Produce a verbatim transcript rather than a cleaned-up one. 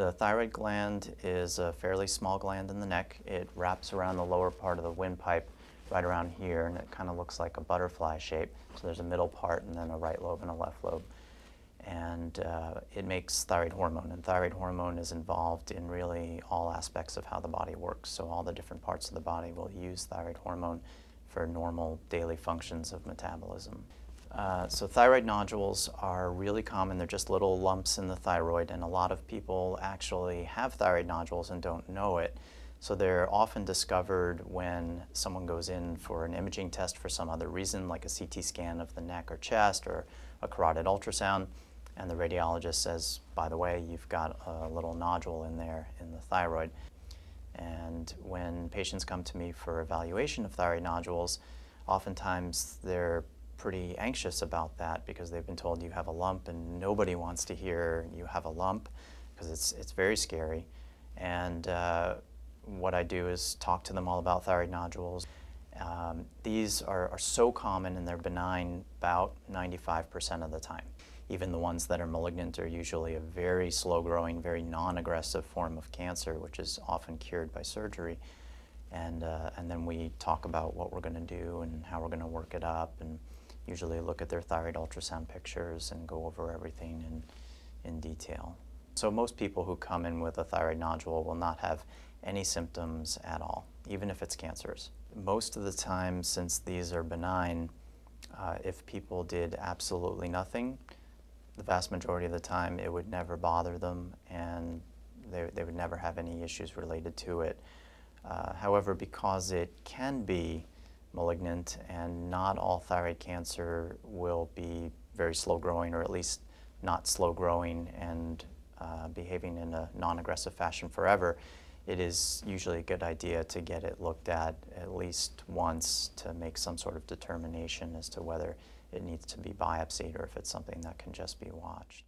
The thyroid gland is a fairly small gland in the neck. It wraps around the lower part of the windpipe right around here, and it kind of looks like a butterfly shape. So there's a middle part and then a right lobe and a left lobe. And uh, it makes thyroid hormone, and thyroid hormone is involved in really all aspects of how the body works. So all the different parts of the body will use thyroid hormone for normal daily functions of metabolism. Uh, so thyroid nodules are really common. They're just little lumps in the thyroid, and a lot of people actually have thyroid nodules and don't know it. So they're often discovered when someone goes in for an imaging test for some other reason, like a C T scan of the neck or chest or a carotid ultrasound, and the radiologist says, by the way, you've got a little nodule in there in the thyroid. And when patients come to me for evaluation of thyroid nodules, oftentimes they're pretty anxious about that because they've been told you have a lump, and nobody wants to hear you have a lump because it's, it's very scary. And uh, what I do is talk to them all about thyroid nodules. Um, these are, are so common, and they're benign about ninety-five percent of the time. Even the ones that are malignant are usually a very slow-growing, very non-aggressive form of cancer, which is often cured by surgery. And, uh, and then we talk about what we're going to do and how we're going to work it up, and usually look at their thyroid ultrasound pictures and go over everything in, in detail. So most people who come in with a thyroid nodule will not have any symptoms at all, even if it's cancerous. Most of the time, since these are benign, uh, if people did absolutely nothing, the vast majority of the time it would never bother them, and they, they would never have any issues related to it. Uh, however, because it can be malignant, and not all thyroid cancer will be very slow growing, or at least not slow growing and uh, behaving in a non-aggressive fashion forever, it is usually a good idea to get it looked at at least once to make some sort of determination as to whether it needs to be biopsied or if it's something that can just be watched.